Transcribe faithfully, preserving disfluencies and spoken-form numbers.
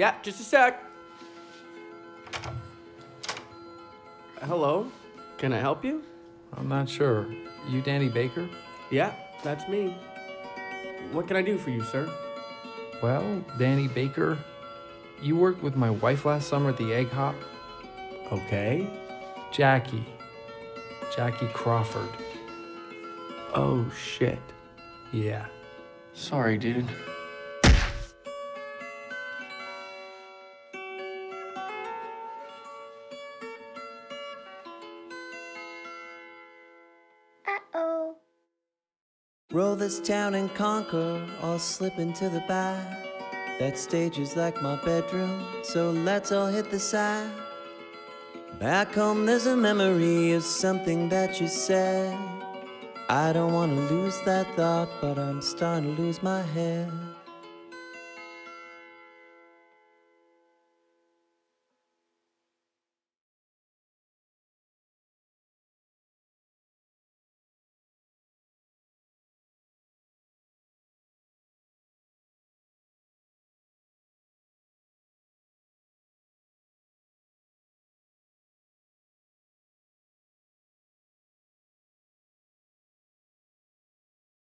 Yeah, just a sec. Hello? Can I help you? I'm not sure. You Danny Baker? Yeah, that's me. What can I do for you, sir? Well, Danny Baker, you worked with my wife last summer at the Egg Hop. Okay. Jackie. Jackie Crawford. Oh, shit. Yeah. Sorry, dude. Uh-oh. Roll this town and conquer, all slip into the back. That stage is like my bedroom, so let's all hit the side. Back home there's a memory of something that you said. I don't want to lose that thought, but I'm starting to lose my head.